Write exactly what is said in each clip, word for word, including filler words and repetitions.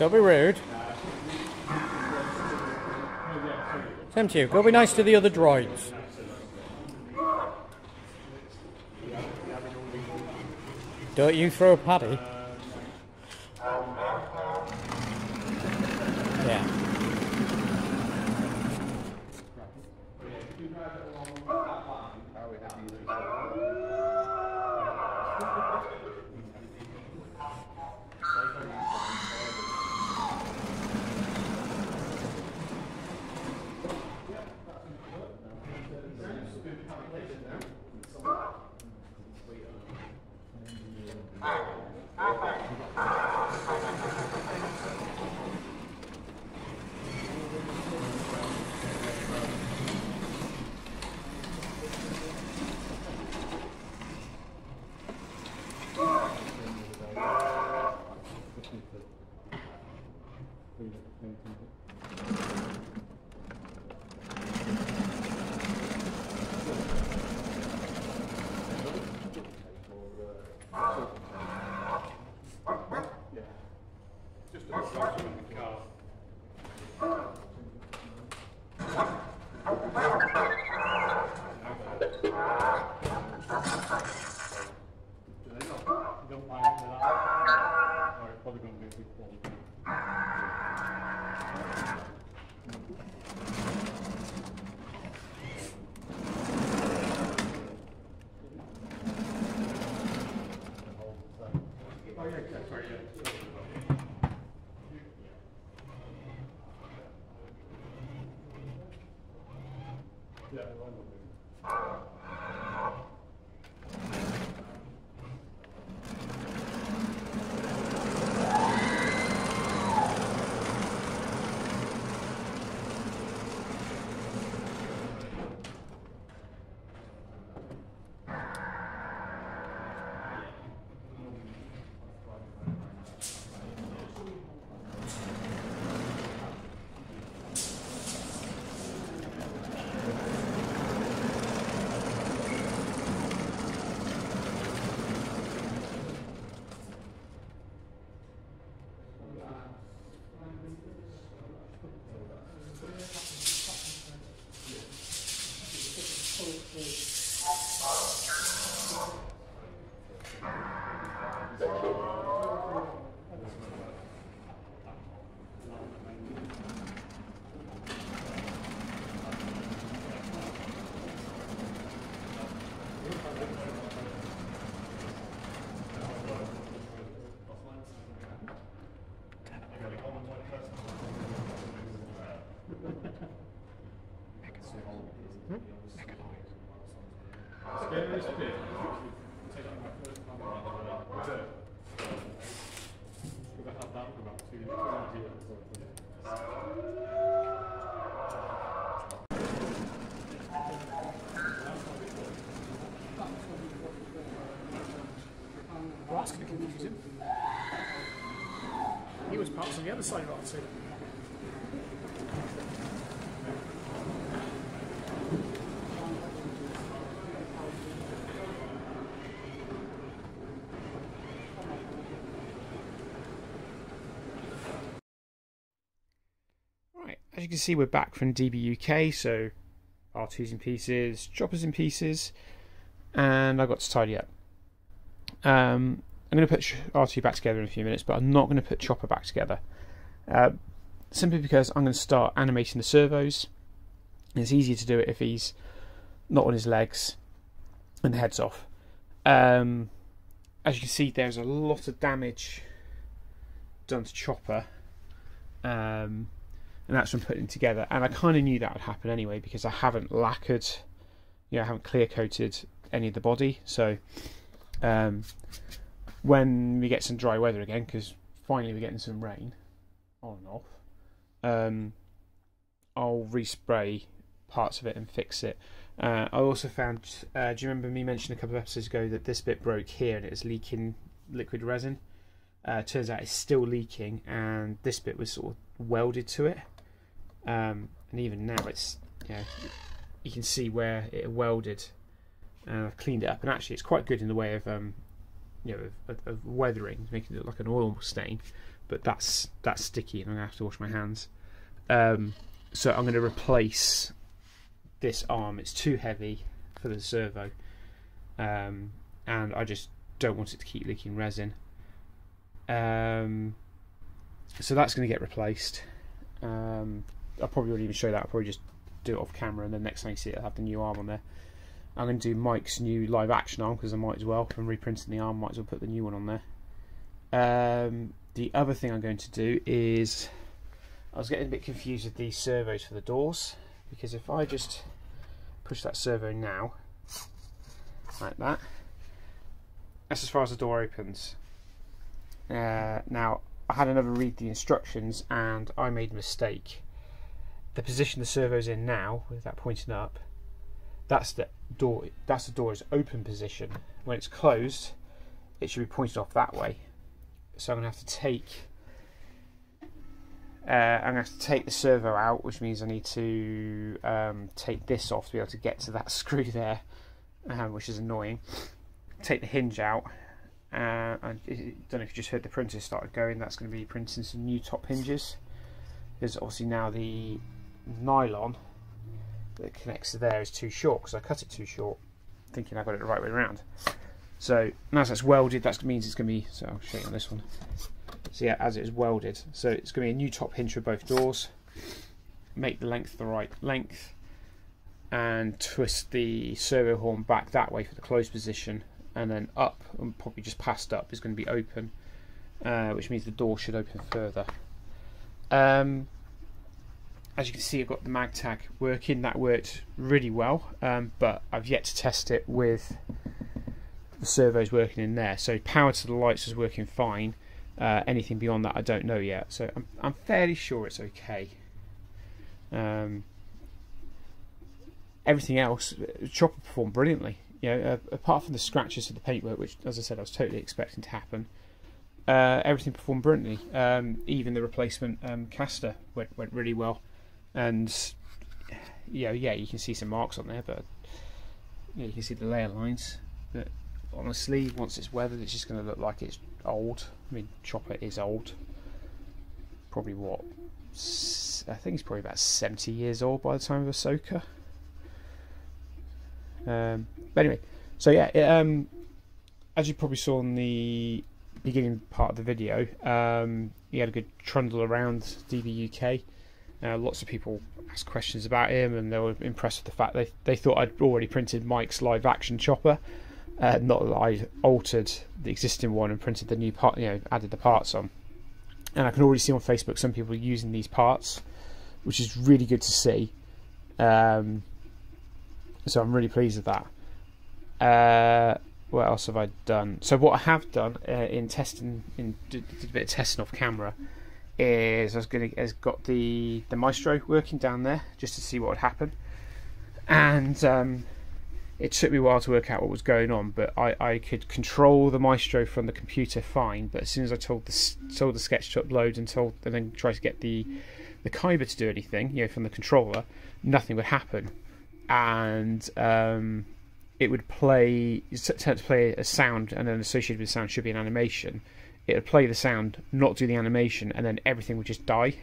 Don't be rude. Tempt you. Go be nice to the other droids. Don't you throw a paddy. Yeah. He was parked on the other side of R two. Right, as you can see, we're back from D B U K, so R two's in pieces, Chopper's in pieces, and I've got to tidy up. Um, I'm going to put R two back together in a few minutes, but I'm not going to put Chopper back together. Uh, simply because I'm going to start animating the servos. It's easier to do it if he's not on his legs and the head's off. Um, as you can see, there's a lot of damage done to Chopper. Um, and that's from putting it together. And I kind of knew that would happen anyway, because I haven't lacquered, you know, I haven't clear coated any of the body. So... Um, when we get some dry weather again, because finally we're getting some rain on and off, um, I'll respray parts of it and fix it. Uh, I also found, uh, do you remember me mentioning a couple of episodes ago that this bit broke here and it was leaking liquid resin? Uh, turns out it's still leaking, and this bit was sort of welded to it, um, and even now it's, you know, you can see where it welded. And I've cleaned it up, and actually it's quite good in the way of um, you know, of, of, of weathering, making it look like an oil stain. but that's that's sticky and I'm gonna have to wash my hands. Um, so I'm gonna replace this arm. It's too heavy for the servo, um, and I just don't want it to keep leaking resin. Um, so that's gonna get replaced. Um, I probably won't even show that. I'll probably just do it off camera, and then next time you see it, I'll have the new arm on there. I'm going to do Mike's new live action arm because I might as well. If I'm reprinting the arm, might as well put the new one on there. Um, the other thing I'm going to do is, I was getting a bit confused with these servos for the doors, because if I just push that servo now, like that, that's as far as the door opens. Uh, now, I had another read the instructions and I made a mistake. The position the servo's in now, with that pointing up, that's the door, that's the door's open position. When it's closed, it should be pointed off that way. So I'm gonna have to take uh, I'm gonna have to take the servo out, which means I need to um, take this off to be able to get to that screw there, um, which is annoying. Take the hinge out. Uh, I don't know if you just heard the printer started going. That's going to be printing some new top hinges. There's obviously now the nylon that connects to there is too short because I cut it too short, thinking I got it the right way around. So now that's welded, that means it's going to be, so I'll show you on this one. So yeah, as it is welded, so it's going to be a new top hinge for both doors. Make the length the right length, and twist the servo horn back that way for the closed position. And then up, and probably just past up, is going to be open, uh, which means the door should open further. Um, as you can see, I've got the mag tag working. That worked really well, um, but I've yet to test it with the servos working in there. So power to the lights is working fine. Uh, anything beyond that, I don't know yet. So I'm, I'm fairly sure it's okay. Um, everything else, Chopper performed brilliantly. You know, uh, apart from the scratches to the paintwork, which, as I said, I was totally expecting to happen, uh, everything performed brilliantly. Um, even the replacement um, caster went went really well, and yeah, yeah, you can see some marks on there, but yeah, you can see the layer lines. But honestly, once it's weathered, it's just going to look like it's old. I mean, Chopper is old. Probably what? I think he's probably about seventy years old by the time of Ahsoka. Um, but anyway, so yeah, it, um, as you probably saw in the beginning part of the video, um, he had a good trundle around D B U K. Uh, lots of people asked questions about him, and they were impressed with the fact they they thought I'd already printed Mike's live action Chopper, uh, not that I altered the existing one and printed the new part, you know, added the parts on. And I can already see on Facebook some people using these parts, which is really good to see. Um, So I'm really pleased with that. Uh, what else have I done? So what I have done uh, in testing, in did, did a bit of testing off camera, is I was going to got the the Maestro working down there just to see what would happen, and um, it took me a while to work out what was going on. But I, I could control the Maestro from the computer fine. But as soon as I told the told the sketch to upload and told and then try to get the the Kyber to do anything, you know, from the controller, nothing would happen. And um, it would play, attempt to play a sound, and then associated with the sound should be an animation. It would play the sound, not do the animation, and then everything would just die.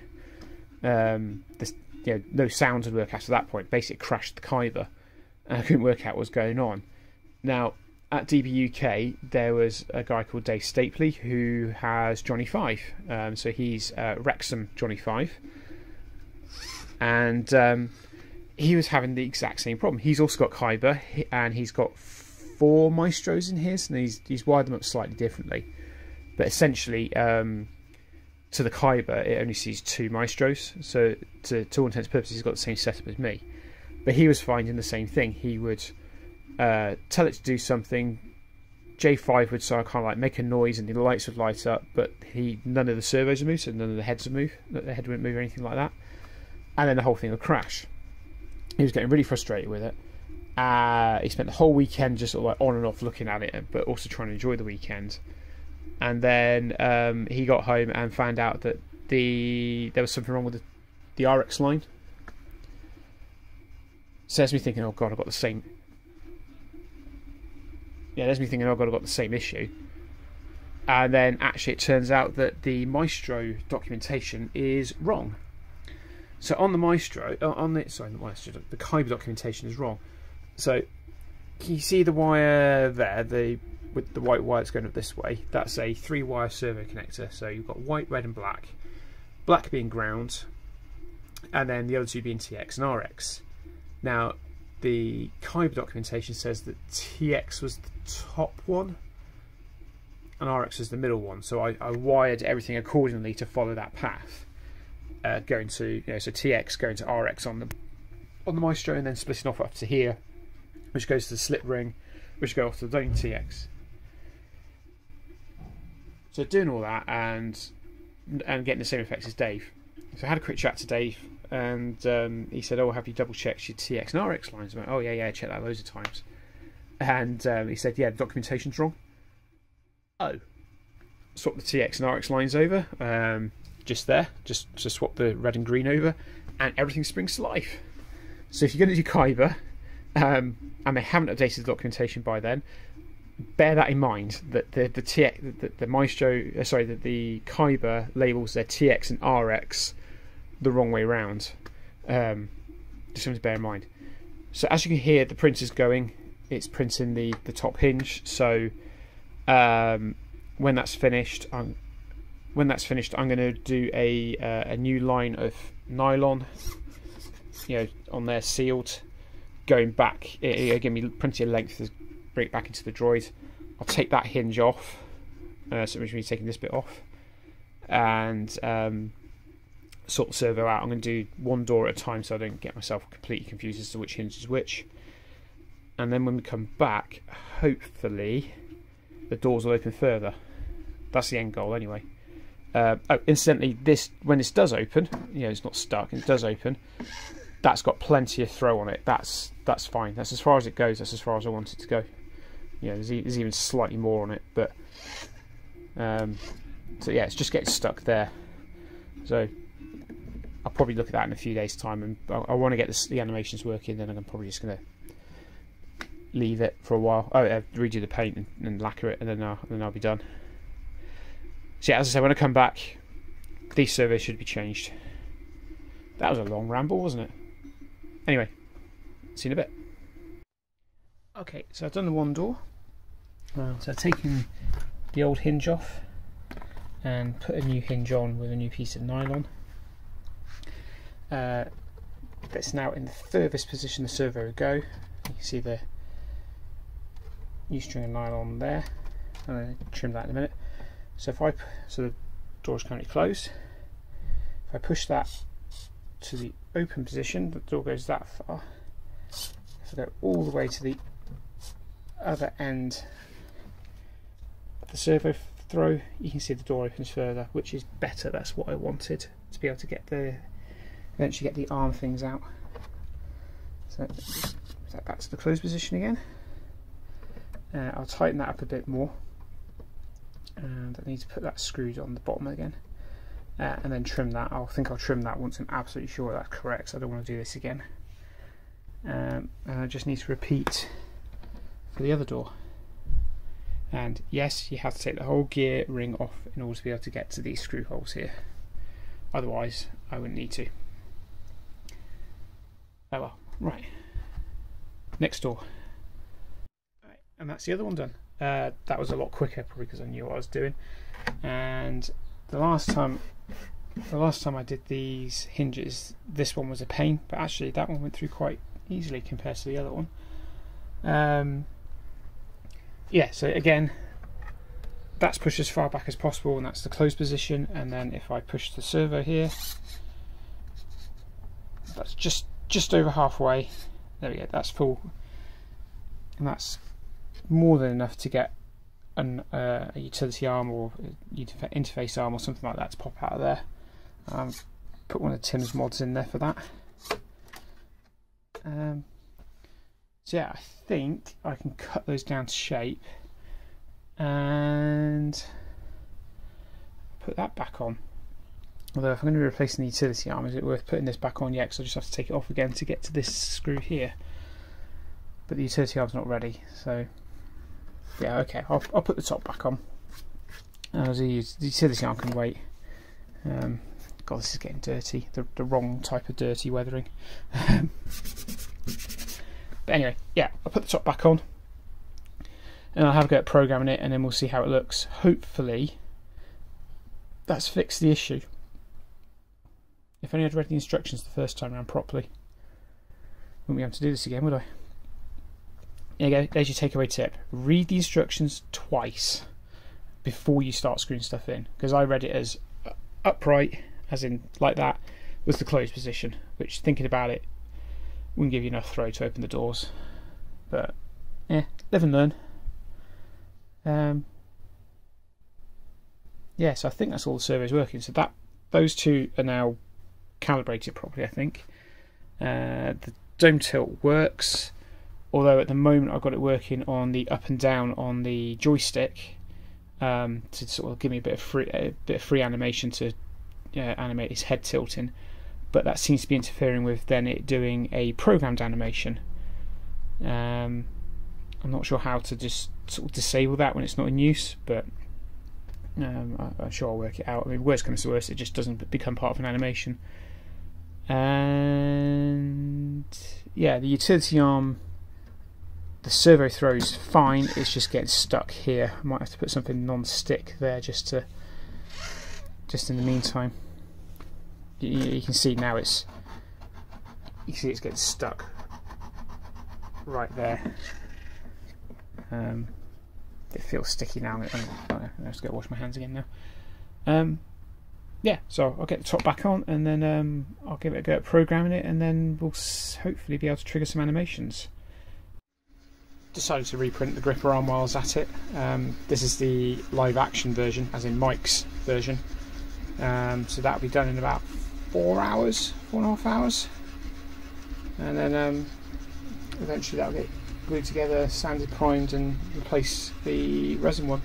Um, this, you know, no sounds would work after that point. Basically, it crashed the Kyber, and I couldn't work out what was going on. Now, at D B U K, there was a guy called Dave Stapley who has Johnny Five. Um, so he's uh, Wrexham Johnny Five, and. Um, He was having the exact same problem. He's also got Kyber, and he's got four Maestros in his, and he's he's wired them up slightly differently. But essentially, um, to the Kyber, it only sees two Maestros, so to, to all intents and purposes, he's got the same setup as me. But he was finding the same thing. He would uh, tell it to do something. J five would sort of kind of like make a noise, and the lights would light up, but he none of the servos would move, so none of the heads would move. The head wouldn't move or anything like that, and then the whole thing would crash. He was getting really frustrated with it. Uh, he spent the whole weekend just sort of like on and off looking at it, but also trying to enjoy the weekend. And then um, he got home and found out that the there was something wrong with the, the R X line. So there's me thinking, oh god, I've got the same. Yeah, there's me thinking, oh god, I've got the same issue. and then actually it turns out that the Maestro documentation is wrong. So on the Maestro, on the sorry, the Maestro, the Kyber documentation is wrong. So can you see the wire there, the with the white wire that's going up this way? That's a three-wire servo connector. So you've got white, red, and black. Black being ground, and then the other two being T X and R X. Now, the Kyber documentation says that T X was the top one and R X is the middle one. So I, I wired everything accordingly to follow that path. Uh, going to you know, so T X going to R X on the on the Maestro, and then splitting off up to here, which goes to the slip ring, which go off to the own T X. So doing all that and and getting the same effects as Dave. So I had a quick chat to Dave, and um, he said, "Oh, have you double checked your T X and R X lines?" I went, "Oh yeah, yeah, I checked that loads of times." And um, he said, "Yeah, the documentation's wrong." Oh, swap the T X and R X lines over, um, just there, just to swap the red and green over, and everything springs to life. So if you're going to do Kyber, um, and they haven't updated the documentation by then, bear that in mind, that the the T X, the, the Maestro, uh, sorry, that the Kyber labels their T X and R X the wrong way round. Um, just something to bear in mind. So as you can hear, the print is going. It's printing the the top hinge. So um, when that's finished, I'm when that's finished, I'm going to do a uh, a new line of nylon, you know, on there sealed, going back. It, it'll give me plenty of length to break back into the droid. I'll take that hinge off, uh, so which means taking this bit off, and um, sort the servo out. I'm going to do one door at a time so I don't get myself completely confused as to which hinge is which. And then when we come back, hopefully the doors will open further. That's the end goal anyway. Uh, oh, incidentally, this when this does open, you know, it's not stuck and it does open, that's got plenty of throw on it. That's that's fine. That's as far as it goes. That's as far as I want it to go. You know, there's, e there's even slightly more on it, but um, so yeah, it's just getting stuck there. So I'll probably look at that in a few days' time, and I, I want to get this, the animations working. Then I'm probably just going to leave it for a while. Oh, I'll redo the paint and, and lacquer it, and then I'll, and then I'll be done. So yeah, as I said, when I come back, these servos should be changed. That was a long ramble, wasn't it? Anyway, see you in a bit. Okay, so I've done the one door. Wow. So I've taken the old hinge off and put a new hinge on with a new piece of nylon. Uh, that's now in the furthest position the servo will go. You can see the new string of nylon there. I'm going to trim that in a minute. So if I, so the door is currently closed. If I push that to the open position, the door goes that far. If I go all the way to the other end of the servo throw, you can see the door opens further, which is better. That's what I wanted, to be able to get the, eventually get the arm things out. So back to the closed position again. Uh, I'll tighten that up a bit more. And I need to put that screwed on the bottom again, uh, and then trim that. I think I'll trim that once I'm absolutely sure that's correct, so I don't want to do this again. Um, and I just need to repeat for the other door. And yes, you have to take the whole gear ring off in order to be able to get to these screw holes here. Otherwise, I wouldn't need to. Oh well, right. Next door. All right, and that's the other one done. Uh, that was a lot quicker, probably because I knew what I was doing. And the last time, the last time I did these hinges, this one was a pain, but actually that one went through quite easily compared to the other one. Um, yeah. So again, that's pushed as far back as possible, and that's the closed position. And then if I push the servo here, that's just just over halfway. There we go. That's full, and that's more than enough to get an, uh, a utility arm or interface arm or something like that to pop out of there. Um, put one of Tim's mods in there for that. Um, so yeah, I think I can cut those down to shape and put that back on. Although if I'm going to be replacing the utility arm, is it worth putting this back on yet? Because I just have to take it off again to get to this screw here. But the utility arm's not ready, so yeah, okay, I'll, I'll put the top back on Oh, you see this now, I can wait. Um, God, this is getting dirty. The, the wrong type of dirty weathering. But anyway, yeah, I'll put the top back on and I'll have a go at programming it, and then we'll see how it looks. Hopefully that's fixed the issue. If only I'd read the instructions the first time around properly. Wouldn't be able to do this again, would I? There you go, there's your takeaway tip. Read the instructions twice before you start screwing stuff in, because I read it as upright, as in like that, was the closed position, which, thinking about it, wouldn't give you enough throw to open the doors. But yeah, live and learn. Um, yeah, so I think that's all the servos working. So that those two are now calibrated properly, I think. Uh, the dome tilt works, although at the moment I've got it working on the up and down on the joystick, um, to sort of give me a bit of free, a bit of free animation to uh, animate his head tilting. But that seems to be interfering with then it doing a programmed animation. Um, I'm not sure how to just sort of disable that when it's not in use, but um, I'm sure I'll work it out. I mean, worst comes to worst, it just doesn't become part of an animation. And yeah, the utility arm, the servo throws fine, it's just getting stuck here. I might have to put something non-stick there just to, just in the meantime. You, you can see now it's, you can see it's getting stuck right there. Um, it feels sticky now. I'm gonna, I'm just gonna wash my hands again now. Um, yeah, so I'll get the top back on, and then um, I'll give it a go at programming it, and then we'll hopefully be able to trigger some animations. Decided to reprint the gripper arm while I was at it. Um, this is the live action version, as in Mike's version. Um, so that'll be done in about four hours, four and a half hours, and then um, eventually that'll get glued together, sanded, primed, and replace the resin one.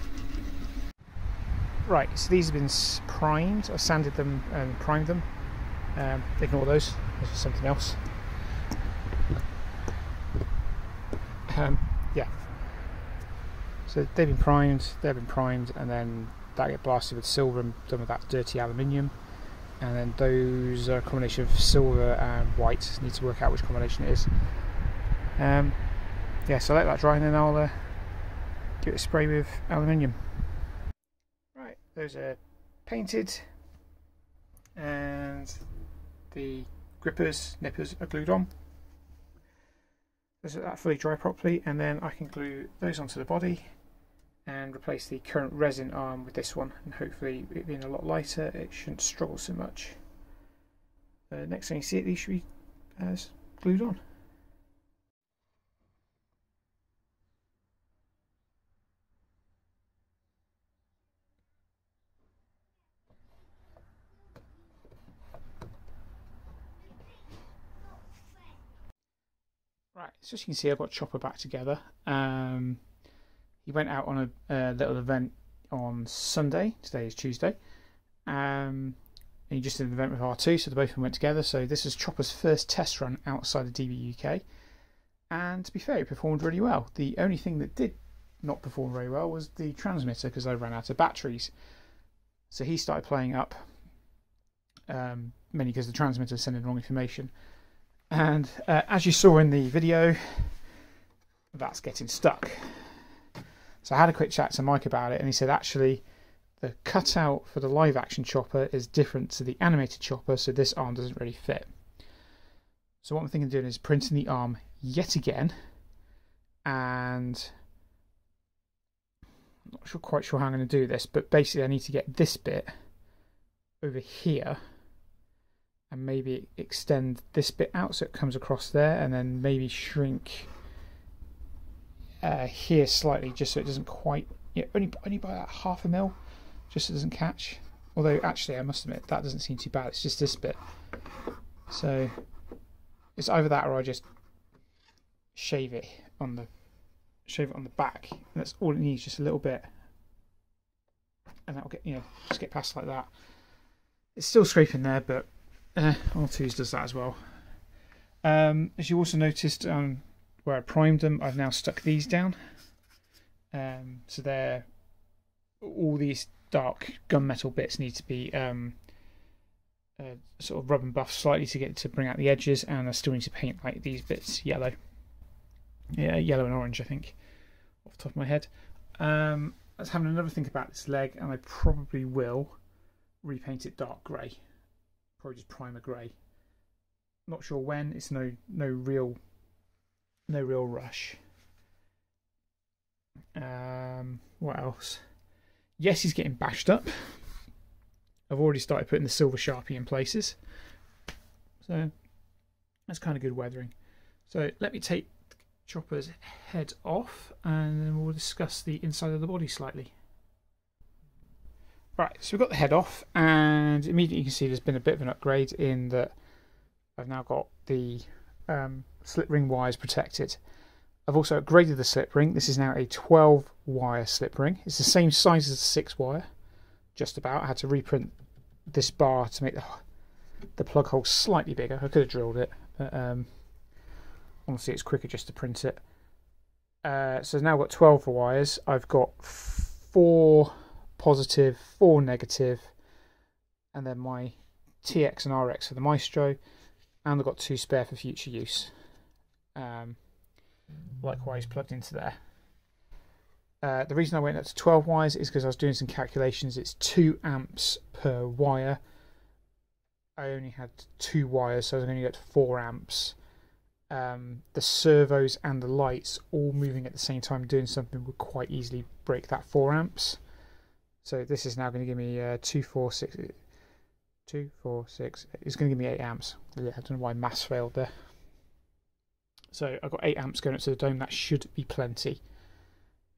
Right, so these have been primed. I sanded them and primed them. Um, ignore those. This is something else. Um, yeah. So they've been primed. They've been primed, and then that get blasted with silver and done with that dirty aluminium, and then those are a combination of silver and white. Need to work out which combination it is. Um, yeah, so let that dry, and then I'll uh, give it a spray with aluminium. Right, those are painted, and the grippers, nippers are glued on. Let's let that fully dry properly, and then I can glue those onto the body and replace the current resin arm with this one, and hopefully it being a lot lighter, it shouldn't struggle so much. The uh, next time you see it, these should be uh, glued on. Right, so as you can see, I've got Chopper back together. Um, He went out on a uh, little event on Sunday. Today is Tuesday. Um, and he just did an event with R two, so the both of them went together. So this is Chopper's first test run outside of D B U K. And to be fair, he performed really well. The only thing that did not perform very well was the transmitter, because I ran out of batteries. So he started playing up, um, mainly because the transmitter was sending wrong information. And uh, as you saw in the video, that's getting stuck. So I had a quick chat to Mike about it, and he said actually the cutout for the live action Chopper is different to the animated Chopper, so this arm doesn't really fit. So what I'm thinking of doing is printing the arm yet again, and I'm not sure, quite sure how I'm going to do this, but basically I need to get this bit over here and maybe extend this bit out so it comes across there, and then maybe shrink Uh, here slightly, just so it doesn't quite, yeah, only only by that half a mil, just so it doesn't catch. Although actually I must admit that doesn't seem too bad, it's just this bit. So it's either that or I just shave it on the shave it on the back, and that's all it needs, just a little bit, and that'll get, you know, just get past like that. It's still scraping there, but uh, R two's does that as well. Um, as you also noticed um where I primed them, I've now stuck these down. Um, so they're all these dark gunmetal bits need to be um, uh, sort of rub and buff slightly to get to bring out the edges, and I still need to paint like these bits yellow. Yeah, yellow and orange, I think, off the top of my head. Um, I was having another think about this leg, and I probably will repaint it dark grey. Probably just primer grey. Not sure when. It's no no real no real rush. Um, what else? Yes, he's getting bashed up. I've already started putting the silver Sharpie in places, so that's kind of good weathering. So let me take Chopper's head off, and then we'll discuss the inside of the body slightly. Right, so we've got the head off, and immediately you can see there's been a bit of an upgrade in that I've now got the um, slip ring wires protected. I've also upgraded the slip ring. This is now a twelve wire slip ring. It's the same size as the six wire, just about. I had to reprint this bar to make the, the plug hole slightly bigger. I could have drilled it, but um, honestly, it's quicker just to print it. Uh, so now I've got twelve wires. I've got four positive, four negative, and then my T X and R X for the Maestro, and I've got two spare for future use. Um, likewise plugged into there. Uh, the reason I went up to twelve wires is because I was doing some calculations. It's two amps per wire. I only had two wires, so I was going to get to four amps. Um, the servos and the lights all moving at the same time doing something would quite easily break that four amps. So this is now going to give me uh, two, four, six, two, four, six, it's going to give me eight amps. I don't know why maths failed there. So I've got eight amps going up to the dome. That should be plenty.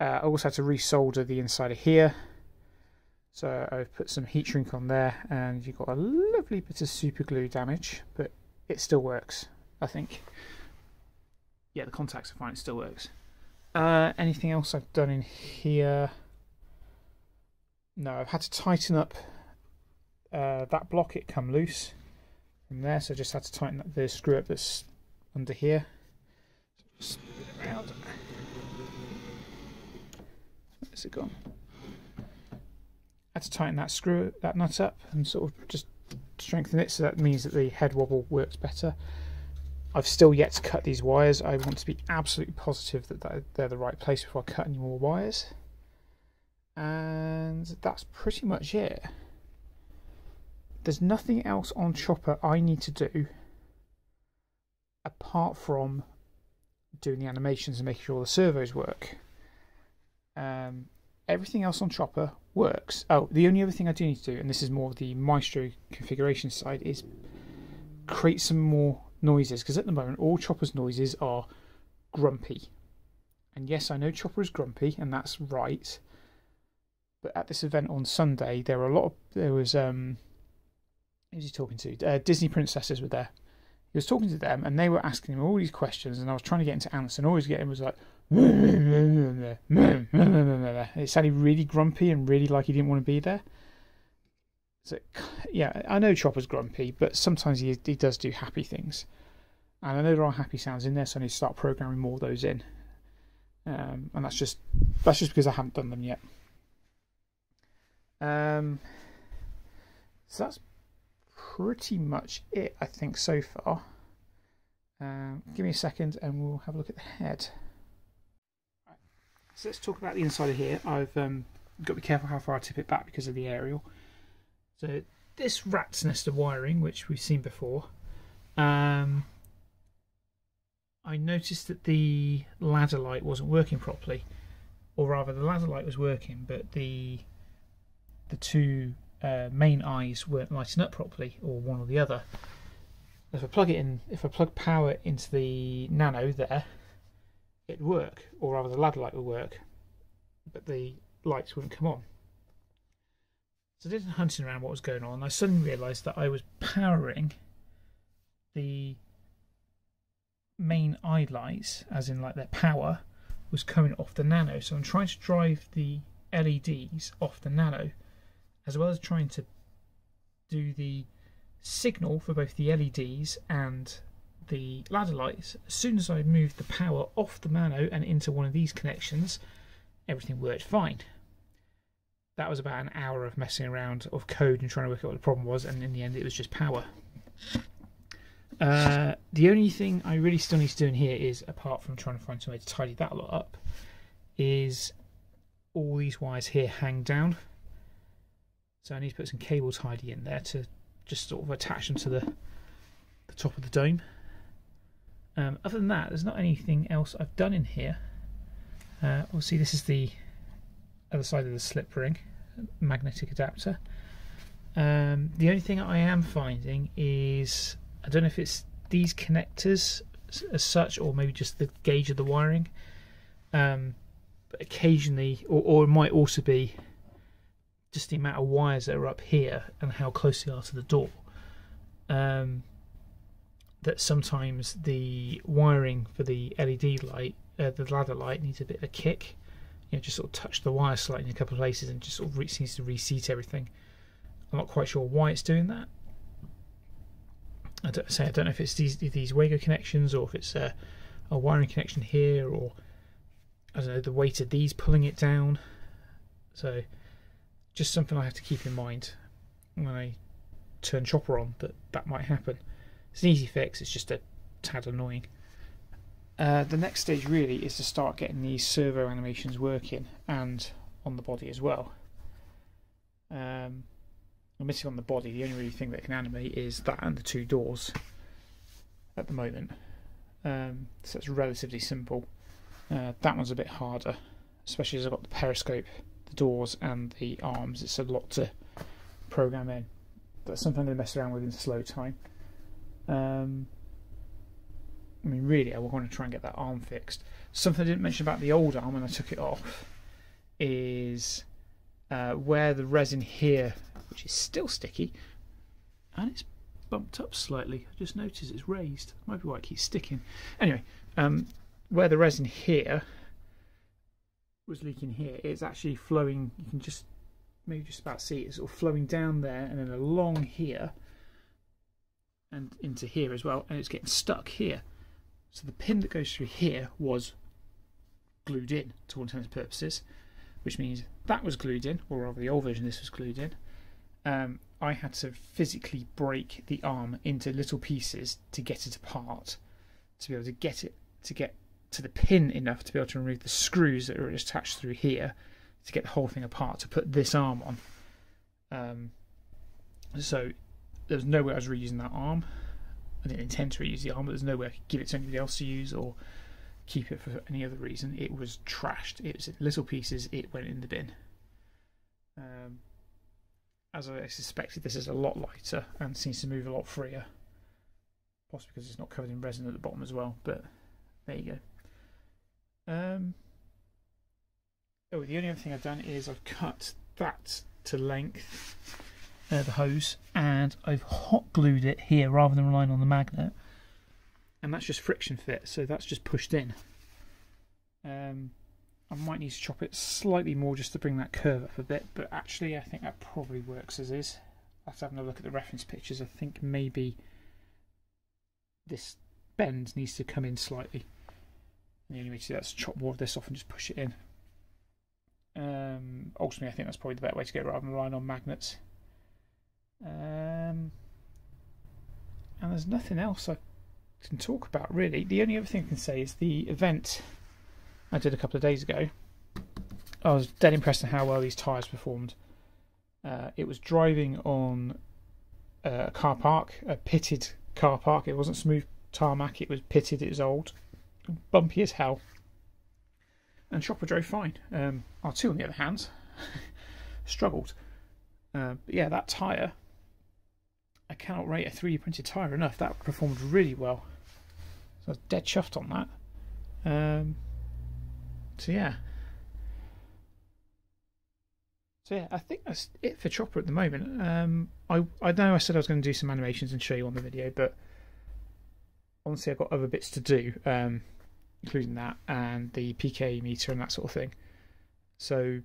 Uh, I also had to resolder the inside of here. So I've put some heat shrink on there, and you've got a lovely bit of super glue damage, but it still works, I think. Yeah, the contacts are fine, it still works. Uh, anything else I've done in here? No, I've had to tighten up uh, that block. It come loose from there, so I just had to tighten up the screw up that's under here. Just spin it around. Where's it gone? I had to tighten that screw, that nut up, and sort of just strengthen it, so that means that the head wobble works better. I've still yet to cut these wires. I want to be absolutely positive that they're the right place before I cut any more wires. And that's pretty much it. There's nothing else on Chopper I need to do apart from doing the animations and making sure the servos work. Um, everything else on Chopper works. Oh, the only other thing I do need to do, and this is more the Maestro configuration side, is create some more noises, because at the moment all Chopper's noises are grumpy. And yes, I know Chopper is grumpy, and that's right, but at this event on Sunday there were a lot of there was um who was he talking to? Uh, Disney princesses were there. He was talking to them, and they were asking him all these questions, and I was trying to get him to answer, and all he was getting was like it sounded really grumpy and really like he didn't want to be there. So, yeah, I know Chopper's grumpy, but sometimes he, he does do happy things. And I know there are happy sounds in there, so I need to start programming more of those in. Um, and that's just that's just because I haven't done them yet. Um, so that's pretty much it, I think, so far. Um, give me a second and we'll have a look at the head. Right. So let's talk about the inside of here. I've um, got to be careful how far I tip it back because of the aerial. So this rat's nest of wiring, which we've seen before, um, I noticed that the ladder light wasn't working properly, or rather the ladder light was working, but the the two uh, main eyes weren't lighting up properly, or one or the other. If I plug it in, if I plug power into the nano there, it'd work, or rather the ladder light would work, but the lights wouldn't come on. So I did some hunting around what was going on, and I suddenly realised that I was powering the main eye lights, as in like their power, was coming off the nano. So I'm trying to drive the L E Ds off the nano, as well as trying to do the signal for both the L E Ds and the ladder lights. As soon as I moved the power off the nano and into one of these connections, everything worked fine. that was about an hour of messing around of code and trying to work out what the problem was, and in the end it was just power. Uh, the only thing I really still need to do in here is, apart from trying to find some way to tidy that lot up, is all these wires here hang down. So I need to put some cable tidy in there to just sort of attach them to the, the top of the dome. Um, other than that, there's not anything else I've done in here. Uh, obviously this is the other side of the slip ring, magnetic adapter. Um, the only thing I am finding is, I don't know if it's these connectors as such, or maybe just the gauge of the wiring. Um, but occasionally, or, or it might also be just the amount of wires that are up here and how close they are to the door. Um, that sometimes the wiring for the L E D light, uh, the ladder light, needs a bit of a kick. You know, just sort of touch the wire slightly in a couple of places and just sort of seems to reseat everything. I'm not quite sure why it's doing that. I don't say I don't know if it's these these Wago connections, or if it's a, a wiring connection here, or I don't know, the weight of these pulling it down. So just something I have to keep in mind when I turn Chopper on, that that might happen. It's an easy fix, it's just a tad annoying. Uh, the next stage really is to start getting these servo animations working, and on the body as well. Um, I'm missing on the body, the only really thing that can animate is that and the two doors at the moment. Um, so it's relatively simple. Uh, that one's a bit harder, especially as I've got the periscope, the doors and the arms. It's a lot to program in. That's something I'm going to mess around with in slow time. Um, I mean, really, I want to try and get that arm fixed. Something I didn't mention about the old arm when I took it off is uh, where the resin here, which is still sticky, and it's bumped up slightly. I just noticed it's raised. Might be why it keeps sticking. Anyway, um, where the resin here was leaking here, it's actually flowing. You can just maybe just about see it, it's sort of flowing down there and then along here and into here as well, and it's getting stuck here. So the pin that goes through here was glued in, to all intents and purposes, which means that was glued in, or rather the old version of this was glued in. Um, I had to physically break the arm into little pieces to get it apart, to be able to get it to get to the pin enough to be able to remove the screws that are attached through here to get the whole thing apart to put this arm on. Um, so there's no way I was reusing that arm. I didn't intend to reuse the arm, but there's no way I could give it to anybody else to use or keep it for any other reason. It was trashed. It was in little pieces. It went in the bin. Um, as I suspected, this is a lot lighter and seems to move a lot freer. Possibly because it's not covered in resin at the bottom as well, but there you go. Um, oh, the only other thing I've done is I've cut that to length, Uh, the hose, and I've hot glued it here rather than relying on the magnet, and that's just friction fit, so that's just pushed in. um, I might need to chop it slightly more just to bring that curve up a bit, but actually I think that probably works as is. I'll have to have another look at the reference pictures. I think maybe this bend needs to come in slightly, and the only way to do that is chop more of this off and just push it in. Um, ultimately I think that's probably the better way to go rather than relying on magnets. Um, and there's nothing else I can talk about really. The only other thing I can say is the event I did a couple of days ago. I was dead impressed at how well these tyres performed. Uh, it was driving on a car park, a pitted car park. It wasn't smooth tarmac, it was pitted, it was old, bumpy as hell, and Chopper drove fine. um, R two on the other hand struggled. Uh, but yeah, that tyre, I cannot rate a three D printed tyre enough. That performed really well, so I was dead chuffed on that. Um, so yeah, so yeah, I think that's it for Chopper at the moment. Um, I I know I said I was going to do some animations and show you on the video, but honestly, I've got other bits to do, um, including that and the P K meter and that sort of thing. So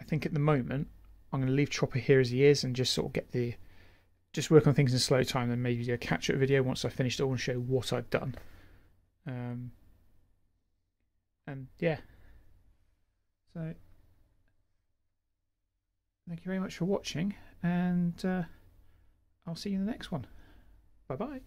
I think at the moment, I'm going to leave Chopper here as he is and just sort of get the, just work on things in slow time, and maybe do a catch-up video once I've finished it all and show what I've done. Um, and yeah, so Thank you very much for watching, and uh, I'll see you in the next one. Bye bye.